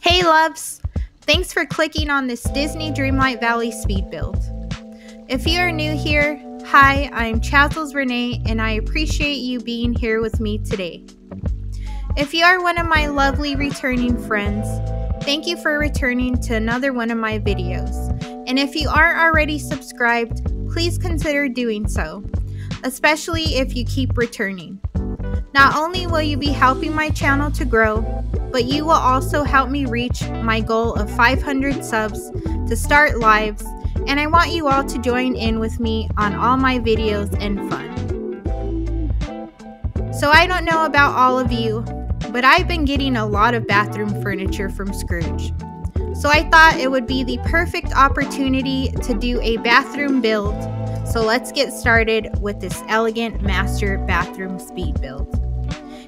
Hey loves! Thanks for clicking on this Disney Dreamlight Valley speed build. If you are new here, hi, I'm Chazzlesrenee and I appreciate you being here with me today. If you are one of my lovely returning friends, thank you for returning to another one of my videos. And if you aren't already subscribed, please consider doing so, especially if you keep returning. Not only will you be helping my channel to grow, but you will also help me reach my goal of 500 subs to start lives, and I want you all to join in with me on all my videos and fun. So I don't know about all of you, but I've been getting a lot of bathroom furniture from Scrooge. So I thought it would be the perfect opportunity to do a bathroom build. So let's get started with this elegant master bathroom speed build.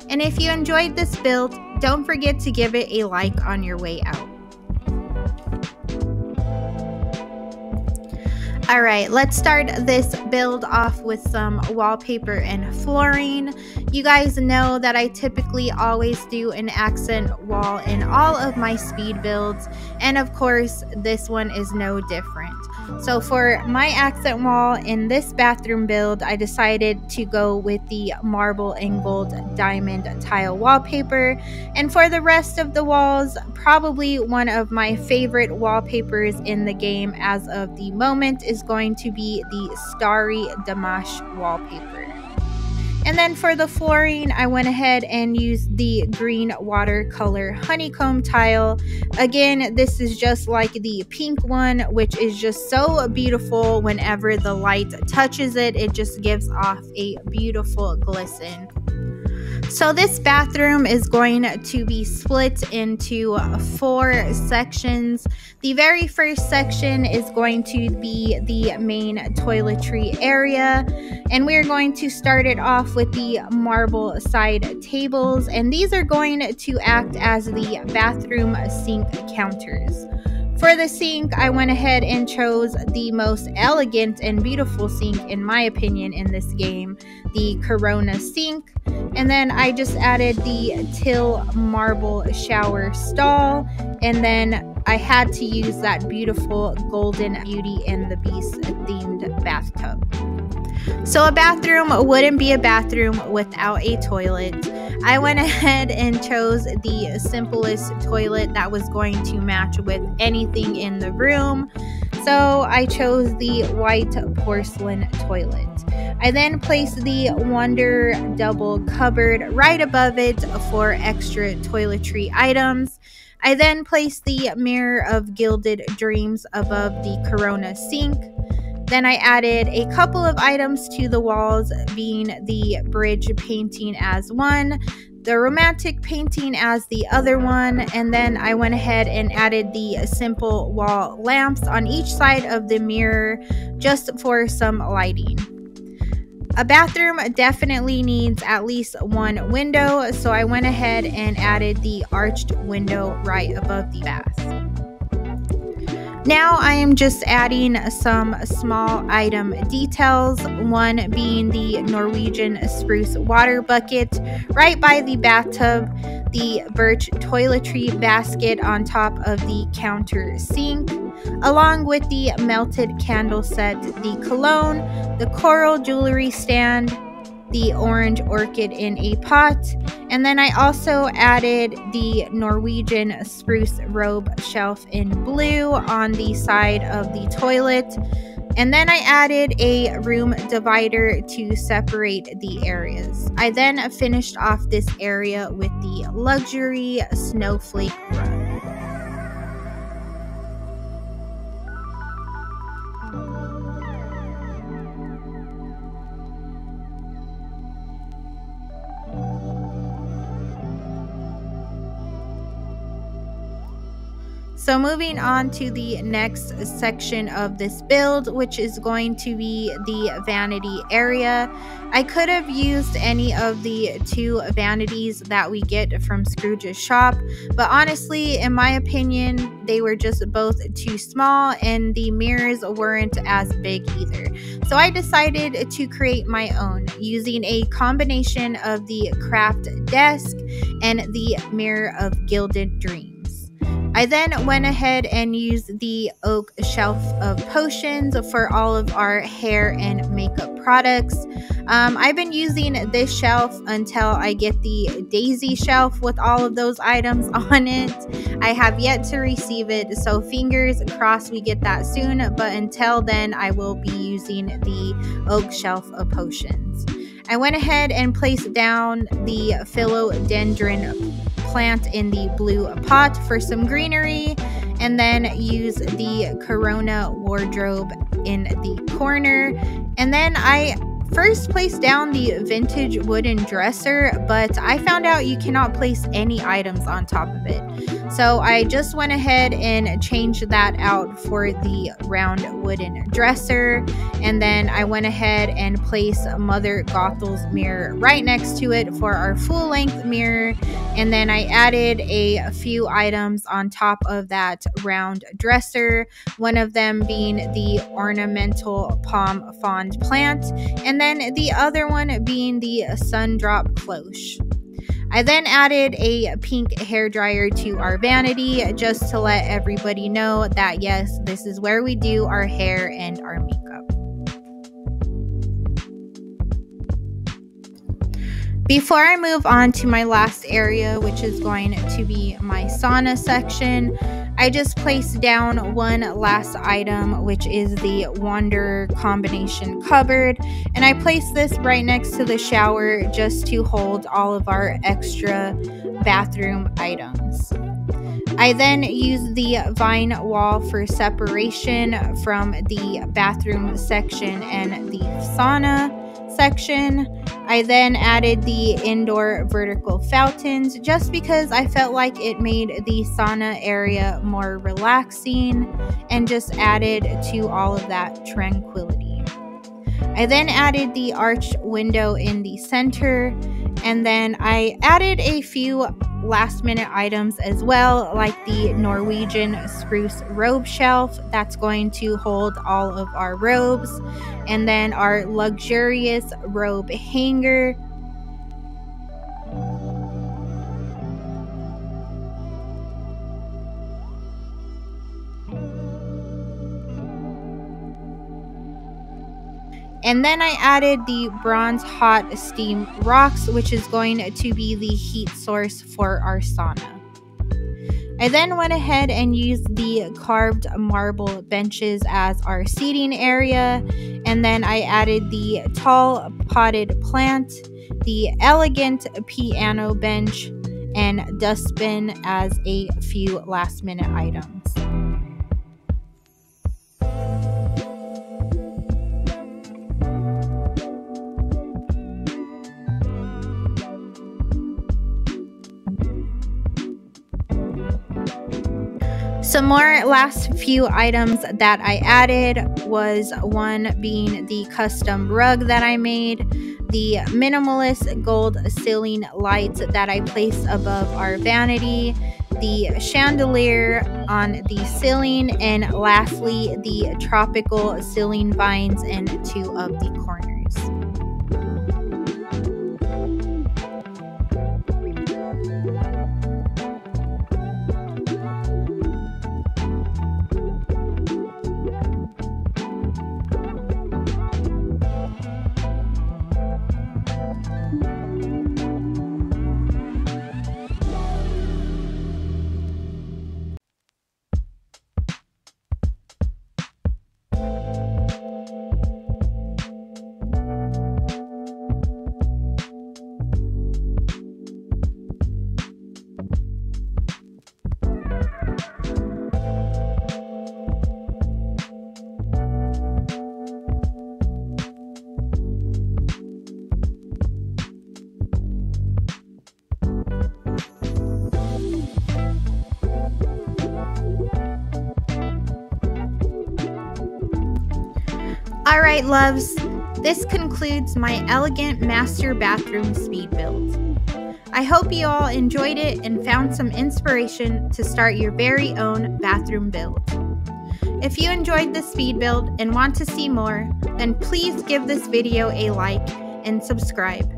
And if you enjoyed this build, don't forget to give it a like on your way out. All right, let's start this build off with some wallpaper and flooring. You guys know that I typically always do an accent wall in all of my speed builds, and of course, this one is no different. So for my accent wall in this bathroom build, I decided to go with the marble and gold diamond tile wallpaper. And for the rest of the walls, probably one of my favorite wallpapers in the game as of the moment is going to be the Starry Damash wallpaper. And then for the flooring, I went ahead and used the green watercolor honeycomb tile. Again, this is just like the pink one, which is just so beautiful. Whenever the light touches it, it just gives off a beautiful glisten. So this bathroom is going to be split into 4 sections. The very first section is going to be the main toiletry area, and we're going to start it off with the marble side tables, and these are going to act as the bathroom sink counters. For the sink, I went ahead and chose the most elegant and beautiful sink, in my opinion, in this game, the Corona sink. And then I just added the Till marble shower stall. And then I had to use that beautiful golden Beauty and the Beast themed bathtub. So a bathroom wouldn't be a bathroom without a toilet. I went ahead and chose the simplest toilet that was going to match with anything in the room. So I chose the white porcelain toilet. I then placed the Wonder Double Cupboard right above it for extra toiletry items. I then placed the Mirror of Gilded Dreams above the Corona sink. Then I added a couple of items to the walls, being the bridge painting as one, the romantic painting as the other one, and then I went ahead and added the simple wall lamps on each side of the mirror just for some lighting. A bathroom definitely needs at least one window, so I went ahead and added the arched window right above the bath. Now I am just adding some small item details, one being the Norwegian spruce water bucket right by the bathtub, the birch toiletry basket on top of the counter sink, along with the melted candle set, the cologne, the coral jewelry stand, the orange orchid in a pot, and then I also added the Norwegian spruce robe shelf in blue on the side of the toilet, and then I added a room divider to separate the areas. I then finished off this area with the luxury snowflake rug. So moving on to the next section of this build, which is going to be the vanity area. I could have used any of the 2 vanities that we get from Scrooge's shop, but honestly, in my opinion, they were just both too small and the mirrors weren't as big either. So I decided to create my own using a combination of the craft desk and the Mirror of Gilded Dreams. I then went ahead and used the oak shelf of potions for all of our hair and makeup products. I've been using this shelf until I get the daisy shelf with all of those items on it. I have yet to receive it, so fingers crossed we get that soon, but until then I will be using the oak shelf of potions. I went ahead and placed down the philodendron plant in the blue pot for some greenery, and then use the Corona wardrobe in the corner. And then I first placed down the vintage wooden dresser, but I found out you cannot place any items on top of it. So I just went ahead and changed that out for the round wooden dresser. And then I went ahead and placed Mother Gothel's mirror right next to it for our full-length mirror. And then I added a few items on top of that round dresser, one of them being the ornamental palm frond plant, and then the other one being the sundrop cloche. I then added a pink hairdryer to our vanity just to let everybody know that yes, this is where we do our hair and our makeup. Before I move on to my last area, which is going to be my sauna section, I just placed down one last item, which is the Wanderer combination cupboard, and I placed this right next to the shower just to hold all of our extra bathroom items. I then used the vine wall for separation from the bathroom section and the sauna section. I then added the indoor vertical fountains just because I felt like it made the sauna area more relaxing and just added to all of that tranquility. I then added the arched window in the center, and then I added a few last minute items as well, like the Norwegian spruce robe shelf that's going to hold all of our robes, and then our luxurious robe hanger. And then I added the bronze hot steam rocks, which is going to be the heat source for our sauna. I then went ahead and used the carved marble benches as our seating area. And then I added the tall potted plant, the elegant piano bench, and dustbin as a few last minute items. Some more last few items that I added was one being the custom rug that I made, the minimalist gold ceiling lights that I placed above our vanity, the chandelier on the ceiling, and lastly the tropical ceiling vines in two of the corners. Alright loves, this concludes my elegant master bathroom speed build. I hope you all enjoyed it and found some inspiration to start your very own bathroom build. If you enjoyed this speed build and want to see more, then please give this video a like and subscribe.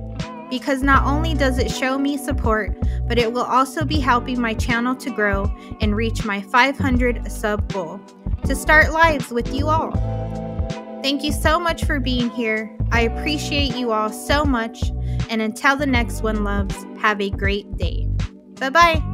because not only does it show me support, but it will also be helping my channel to grow and reach my 500 sub goal to start lives with you all. Thank you so much for being here. I appreciate you all so much. And until the next one, loves, have a great day. Bye-bye.